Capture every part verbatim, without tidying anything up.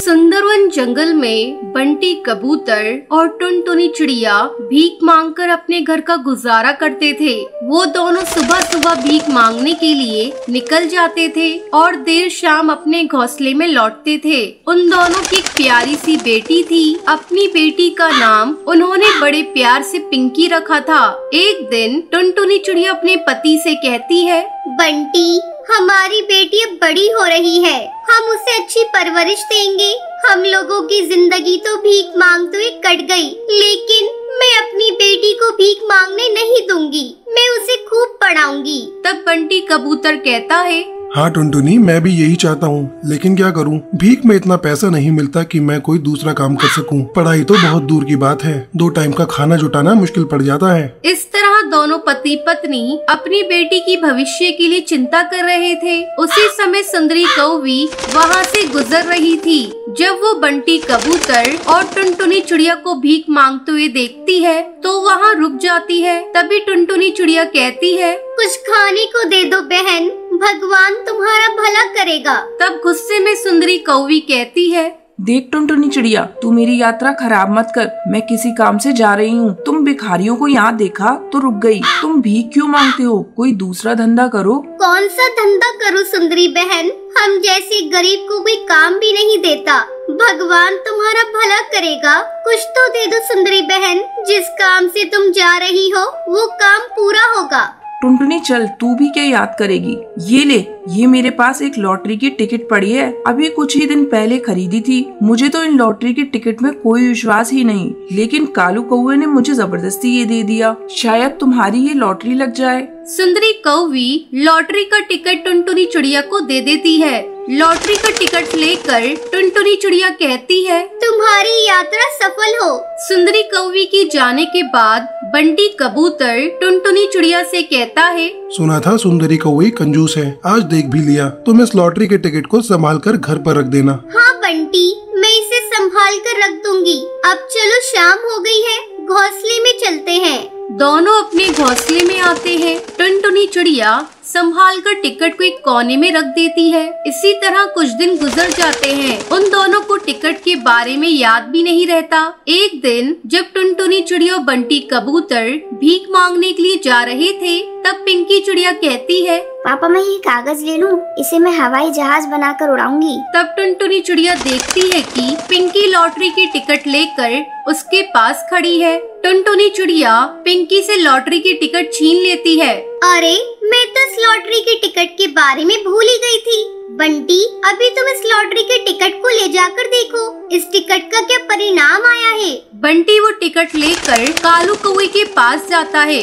सुंदरवन जंगल में बंटी कबूतर और टुनटुनी चिड़िया भीख मांगकर अपने घर का गुजारा करते थे। वो दोनों सुबह सुबह भीख मांगने के लिए निकल जाते थे और देर शाम अपने घोंसले में लौटते थे। उन दोनों की एक प्यारी सी बेटी थी। अपनी बेटी का नाम उन्होंने बड़े प्यार से पिंकी रखा था। एक दिन टुनटुनी चिड़िया अपने पति से कहती है, बंटी, हमारी बेटी अब बड़ी हो रही है, हम उसे अच्छी परवरिश देंगे। हम लोगों की जिंदगी तो भीख मांगते हुए कट गई, लेकिन मैं अपनी बेटी को भीख मांगने नहीं दूंगी, मैं उसे खूब पढ़ाऊंगी। तब बंटी कबूतर कहता है, हाँ टुनटुनी, मैं भी यही चाहता हूँ, लेकिन क्या करूँ, भीख में इतना पैसा नहीं मिलता कि मैं कोई दूसरा काम कर सकूँ। पढ़ाई तो बहुत दूर की बात है, दो टाइम का खाना जुटाना मुश्किल पड़ जाता है। इस तरह दोनों पति पत्नी अपनी बेटी की भविष्य के लिए चिंता कर रहे थे। उसी समय सुंदरी कौवी वहाँ से गुजर रही थी। जब वो बंटी कबूतर और टुनटुनी चिड़िया को भीख मांगते हुए देखती है तो वहाँ रुक जाती है। तभी टुनटुनी चिड़िया कहती है, कुछ खाने को दे दो बहन, भगवान तुम्हारा भला करेगा। तब गुस्से में सुंदरी कौवी कहती है, देख टुनटुनी चिड़िया, तू मेरी यात्रा खराब मत कर, मैं किसी काम से जा रही हूँ। तुम भिखारियों को यहाँ देखा तो रुक गई, तुम भीख क्यों मांगते हो, कोई दूसरा धंधा करो। कौन सा धंधा करूँ सुंदरी बहन, हम जैसे गरीब को कोई काम भी नहीं देता, भगवान तुम्हारा भला करेगा, कुछ तो दे दो सुंदरी बहन, जिस काम से तुम जा रही हो वो काम पूरा होगा। टुनटुनी चल, तू भी क्या याद करेगी, ये ले, ये मेरे पास एक लॉटरी की टिकट पड़ी है, अभी कुछ ही दिन पहले खरीदी थी। मुझे तो इन लॉटरी की टिकट में कोई विश्वास ही नहीं, लेकिन कालू कौवे ने मुझे जबरदस्ती ये दे दिया, शायद तुम्हारी ये लॉटरी लग जाए। सुंदरी कौवी लॉटरी का टिकट टुनटुनी चिड़िया को दे देती है। लॉटरी का टिकट लेकर टुनटुनी चिड़िया कहती है, तुम्हारी यात्रा सफल हो। सुंदरी कौवी के जाने के बाद बंटी कबूतर टुनटुनी चिड़िया से कहता है, सुना था सुंदरी कौवी कंजूस है, आज देख भी लिया, तुम इस लॉटरी के टिकट को संभाल कर घर पर रख देना। हाँ बंटी, मैं इसे संभाल कर रख दूंगी। अब चलो, शाम हो गई है, घोंसले में चलते हैं। दोनों अपने घोंसले में आते हैं। टुनटुनी चिड़िया संभाल कर टिकट को एक कोने में रख देती है। इसी तरह कुछ दिन गुजर जाते हैं। उन दोनों को टिकट के बारे में याद भी नहीं रहता। एक दिन जब टुनटुनी चिड़िया और बंटी कबूतर भीख मांगने के लिए जा रहे थे, तब पिंकी चिड़िया कहती है, पापा मैं ये कागज ले लूं, इसे मैं हवाई जहाज बनाकर उड़ाऊंगी। तब टुनटुनी चिड़िया देखती है कि पिंकी लॉटरी की टिकट लेकर उसके पास खड़ी है। टुनटुनी चिड़िया पिंकी से लॉटरी की टिकट छीन लेती है। अरे, मैं तो इस लॉटरी की टिकट के बारे में भूल ही गई थी। बंटी, अभी तुम इस लॉटरी के टिकट को ले जाकर देखो, इस टिकट का क्या परिणाम आया है। बंटी वो टिकट लेकर कालू कौवे के पास जाता है।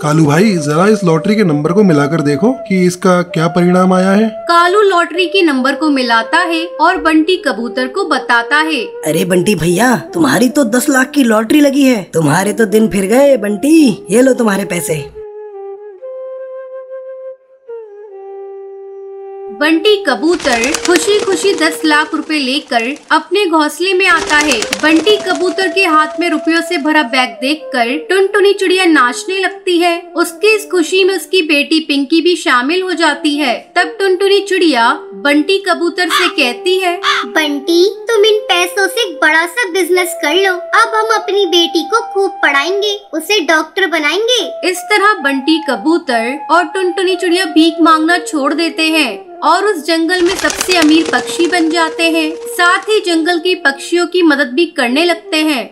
कालू भाई, जरा इस लॉटरी के नंबर को मिलाकर देखो कि इसका क्या परिणाम आया है। कालू लॉटरी के नंबर को मिलाता है और बंटी कबूतर को बताता है, अरे बंटी भैया, तुम्हारी तो दस लाख की लॉटरी लगी है, तुम्हारे तो दिन फिर गए बंटी, ये लो तुम्हारे पैसे। बंटी कबूतर खुशी खुशी दस लाख रुपए लेकर अपने घोंसले में आता है। बंटी कबूतर के हाथ में रुपयों से भरा बैग देखकर टुनटुनी चिड़िया नाचने लगती है। उसकी इस खुशी में उसकी बेटी पिंकी भी शामिल हो जाती है। तब टुनटुनी चिड़िया बंटी कबूतर से कहती है, बंटी, तुम इन पैसों से बड़ा सा बिजनेस कर लो, अब हम अपनी बेटी को खूब पढ़ाएंगे, उसे डॉक्टर बनाएंगे। इस तरह बंटी कबूतर और टुनटुनी चिड़िया भीख मांगना छोड़ देते हैं और उस जंगल में सबसे अमीर पक्षी बन जाते हैं। साथ ही जंगल के पक्षियों की मदद भी करने लगते हैं।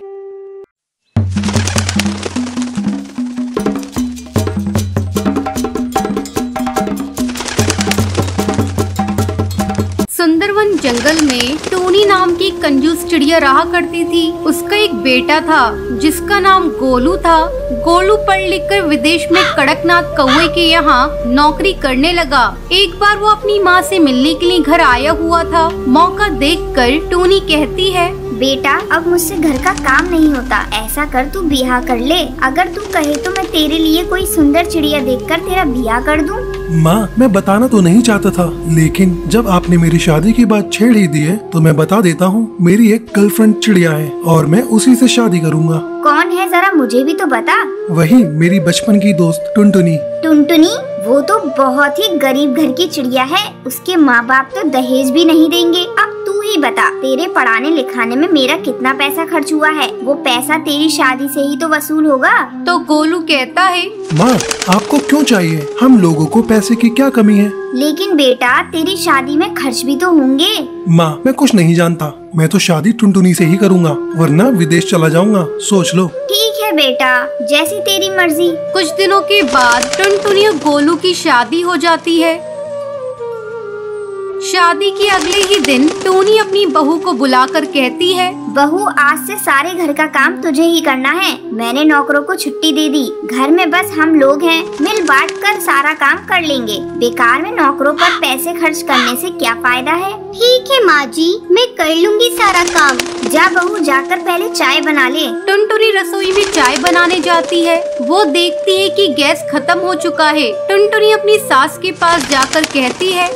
सुंदरवन जंगल में टोनी नाम की कंजूस चिड़िया रहा करती थी। उसका एक बेटा था जिसका नाम गोलू था। गोलू पढ़ लिख कर विदेश में कड़कनाथ कौवे के यहाँ नौकरी करने लगा। एक बार वो अपनी माँ से मिलने के लिए घर आया हुआ था। मौका देखकर टोनी कहती है, बेटा, अब मुझसे घर का काम नहीं होता, ऐसा कर तू ब्याह कर ले, अगर तू कहे तो मैं तेरे लिए कोई सुंदर चिड़िया देखकर तेरा ब्याह कर दूं। माँ, मैं बताना तो नहीं चाहता था, लेकिन जब आपने मेरी शादी की बात छेड़ ही दी है तो मैं बता देता हूँ, मेरी एक गर्लफ्रेंड चिड़िया है और मैं उसी से शादी करूँगा। कौन है जरा मुझे भी तो बता। वही मेरी बचपन की दोस्त टुनटुनी। टुनटुनी? वो तो बहुत ही गरीब घर की चिड़िया है, उसके माँ बाप तो दहेज भी नहीं देंगे। अब तू ही बता, तेरे पढ़ाने लिखाने में मेरा कितना पैसा खर्च हुआ है, वो पैसा तेरी शादी से ही तो वसूल होगा। तो गोलू कहता है, माँ आपको क्यों चाहिए, हम लोगों को पैसे की क्या कमी है। लेकिन बेटा तेरी शादी में खर्च भी तो होंगे। माँ मैं कुछ नहीं जानता, मैं तो शादी टुनटुनी से ही करूँगा, वरना विदेश चला जाऊँगा, सोच लो। बेटा जैसी तेरी मर्जी। कुछ दिनों के बाद टुनटुनी और गोलू की शादी हो जाती है। शादी के अगले ही दिन टूनी अपनी बहू को बुलाकर कहती है, बहू आज से सारे घर का काम तुझे ही करना है, मैंने नौकरों को छुट्टी दे दी, घर में बस हम लोग हैं, मिल बांट कर सारा काम कर लेंगे, बेकार में नौकरों पर पैसे खर्च करने से क्या फायदा है। ठीक है माँ जी, मैं कर लूँगी सारा काम, जा बहू जाकर पहले चाय बना ले। टुनटुनी रसोई में चाय बनाने जाती है, वो देखती है कि गैस खत्म हो चुका है। टुनटुनी अपनी सास के पास जाकर कहती है,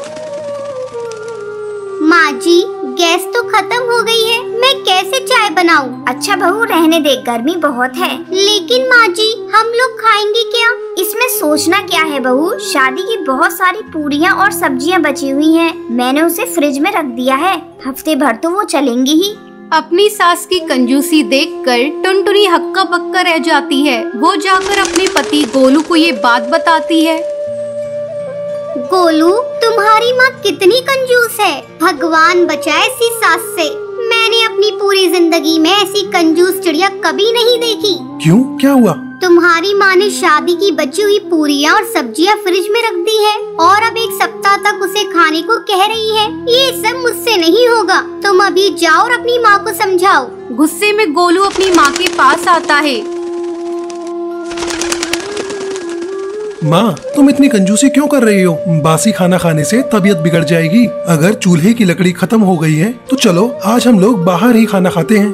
माँ जी गैस तो खत्म हो गई है, मैं कैसे चाय बनाऊँ। अच्छा बहू रहने दे, गर्मी बहुत है। लेकिन माँ जी हम लोग खाएंगे क्या। इसमें सोचना क्या है बहू, शादी की बहुत सारी पूरियाँ और सब्जियाँ बची हुई हैं, मैंने उसे फ्रिज में रख दिया है, हफ्ते भर तो वो चलेंगी ही। अपनी सास की कंजूसी देखकर टुनटुनी हक्का बक्का रह जाती है। वो जाकर अपने पति गोलू को ये बात बताती है। गोलू तुम्हारी माँ कितनी कंजूस है, भगवान बचाए इसी सास से, मैंने अपनी पूरी जिंदगी में ऐसी कंजूस चिड़िया कभी नहीं देखी। क्यों, क्या हुआ। तुम्हारी माँ ने शादी की बची हुई पूरियाँ और सब्जियाँ फ्रिज में रख दी है और अब एक सप्ताह तक उसे खाने को कह रही है। ये सब मुझसे नहीं होगा, तुम अभी जाओ और अपनी माँ को समझाओ। गुस्से में गोलू अपनी माँ के पास आता है। माँ तुम इतनी कंजूसी क्यों कर रही हो, बासी खाना खाने से तबीयत बिगड़ जाएगी, अगर चूल्हे की लकड़ी खत्म हो गई है तो चलो आज हम लोग बाहर ही खाना खाते हैं।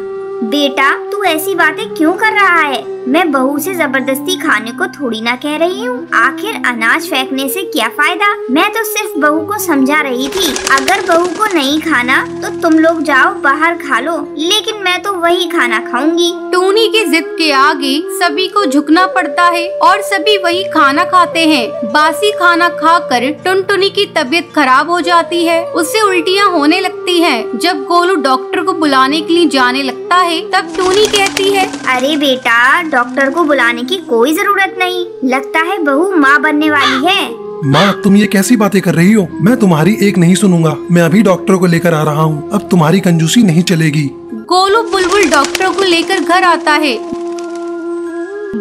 बेटा तू ऐसी बातें क्यों कर रहा है, मैं बहू से जबरदस्ती खाने को थोड़ी ना कह रही हूँ, आखिर अनाज फेंकने से क्या फायदा, मैं तो सिर्फ बहू को समझा रही थी। अगर बहू को नहीं खाना तो तुम लोग जाओ बाहर खा लो, लेकिन मैं तो वही खाना खाऊंगी। टूनी की जिद के आगे सभी को झुकना पड़ता है और सभी वही खाना खाते हैं। बासी खाना खाकर टुनटुनी की तबीयत खराब हो जाती है, उससे उल्टियाँ होने लगती है। जब गोलू डॉक्टर को बुलाने के लिए जाने लगता है तब टूनी कहती है, अरे बेटा डॉक्टर को बुलाने की कोई जरूरत नहीं, लगता है बहू माँ बनने वाली है। माँ तुम ये कैसी बातें कर रही हो, मैं तुम्हारी एक नहीं सुनूंगा, मैं अभी डॉक्टर को लेकर आ रहा हूँ, अब तुम्हारी कंजूसी नहीं चलेगी। गोलू बुलबुल डॉक्टर को लेकर घर आता है।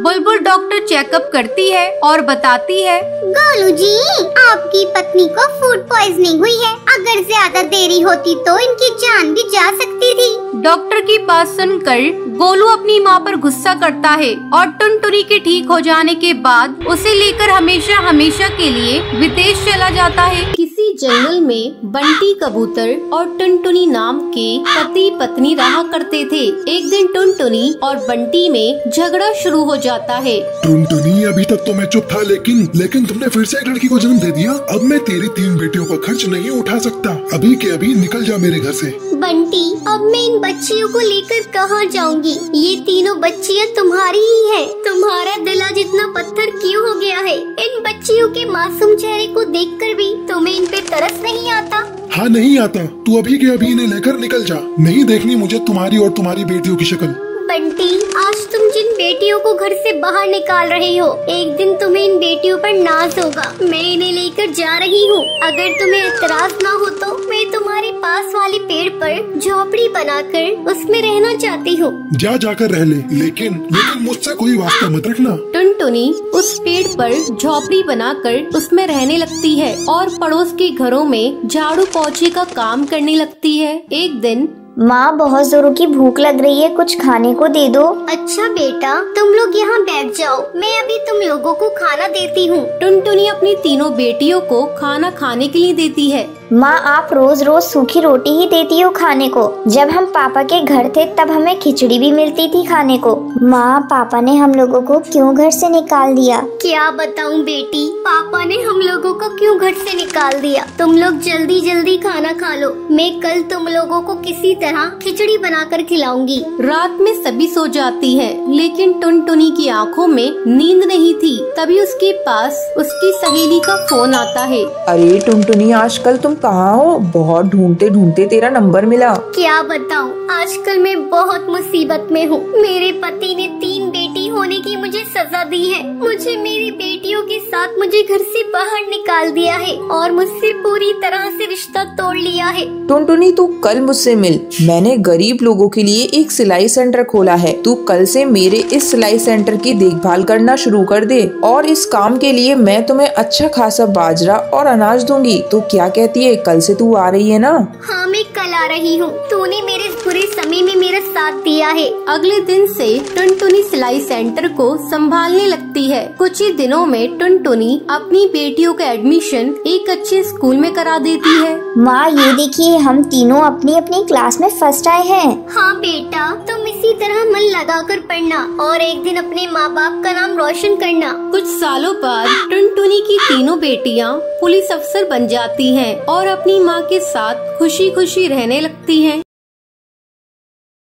बुलबुल डॉक्टर चेकअप करती है और बताती है, गोलू जी आपकी पत्नी को फूड पॉइजनिंग हुई है, अगर ज्यादा देरी होती तो इनकी जान भी जा सकती थी। डॉक्टर की बात सुनकर गोलू अपनी माँ पर गुस्सा करता है और टुनटुनी के ठीक हो जाने के बाद उसे लेकर हमेशा हमेशा के लिए विदेश चला जाता है। किसी जंगल में बंटी कबूतर और टुनटुनी नाम के पति पत्नी रहा करते थे। एक दिन टुनटुनी और बंटी में झगड़ा शुरू हो जाता है। टुनटुनी अभी तक तो मैं चुप था, लेकिन लेकिन तुमने फिर से एक लड़की को जन्म दे दिया, अब मैं तेरी तीन बेटियों का खर्च नहीं उठा सकता, अभी के अभी निकल जा मेरे घर से। बंटी अब मैं इन बच्चियों को लेकर कहाँ जाऊंगी, ये तीनों बच्चियाँ तुम्हारी ही है, तुम्हारा दिला जितना पत्थर क्यों हो गया है, इन बच्चियों के मासूम चेहरे को देखकर भी तुम्हें इन पे तरस नहीं आता। हाँ नहीं आता, तू अभी के अभी इन्हें लेकर निकल जा, नहीं देखनी मुझे तुम्हारी और तुम्हारी बेटियों की शक्ल। बंटी आज तुम जिन बेटियों को घर से बाहर निकाल रहे हो, एक दिन तुम्हें इन बेटियों पर नाज होगा, मैं इन्हें लेकर जा रही हूँ, अगर तुम्हें एतराज ना हो तो मैं तुम्हारे पास वाले पेड़ पर झोपड़ी बनाकर उसमें रहना चाहती हूँ। जा जाकर रह ले, लेकिन लेकिन मुझसे कोई वास्ता मत रखना। टुनटुनी उस पेड़ पर झोपड़ी बनाकर उसमें रहने लगती है और पड़ोस के घरों में झाड़ू पोछे का काम करने लगती है। एक दिन, माँ बहुत जोरों की भूख लग रही है, कुछ खाने को दे दो। अच्छा बेटा तुम लोग यहाँ बैठ जाओ, मैं अभी तुम लोगों को खाना देती हूँ। टुनटुनी अपनी तीनों बेटियों को खाना खाने के लिए देती है। माँ आप रोज रोज सूखी रोटी ही देती हो खाने को। जब हम पापा के घर थे तब हमें खिचड़ी भी मिलती थी खाने को। माँ पापा ने हम लोगों को क्यों घर से निकाल दिया? क्या बताऊँ बेटी, पापा ने हम लोगों को क्यों घर से निकाल दिया। तुम लोग जल्दी जल्दी खाना खा लो, मैं कल तुम लोगों को किसी तरह खिचड़ी बनाकर खिलाऊंगी। रात में सभी सो जाती है, लेकिन टुनटुनी की आंखों में नींद नहीं थी। तभी उसके पास उसकी सहेली का फोन आता है। अरे टुनटुनी, आजकल तुम कहाँ हो? बहुत ढूंढते ढूंढते तेरा नंबर मिला। क्या बताऊँ, आजकल मैं बहुत मुसीबत में हूँ। मेरे पति ने तीन बेटी होने की मुझे सजा दी है। मुझे मेरी बेटियों के साथ मुझे घर से बाहर निकाल दिया है और मुझसे पूरी तरह से रिश्ता तोड़ लिया है। टुनटुनी तू कल मुझसे मिल, मैंने गरीब लोगों के लिए एक सिलाई सेंटर खोला है। तू कल से मेरे इस सिलाई सेंटर की देखभाल करना शुरू कर दे और इस काम के लिए मैं तुम्हें अच्छा खासा बाजरा और अनाज दूंगी। तू क्या कहती है, कल से तू आ रही है ना? हाँ मैं कल आ रही हूँ, तूने मेरे पूरे समय में मेरा साथ दिया है। अगले दिन से टुनटुनी सिलाई सेंटर को संभालने लगती है। कुछ ही दिनों में टुनटुनी अपनी बेटियों का एडमिशन एक अच्छे स्कूल में करा देती है। माँ ये देखिए, हम तीनों अपनी अपनी क्लास में फर्स्ट आए हैं। हाँ बेटा, तुम इसी तरह मन लगाकर पढ़ना और एक दिन अपने माँ बाप का नाम रोशन करना। कुछ सालों बाद टुनटुनी की तीनों बेटियाँ पुलिस अफसर बन जाती हैं और अपनी माँ के साथ खुशी खुशी रहने लगती हैं।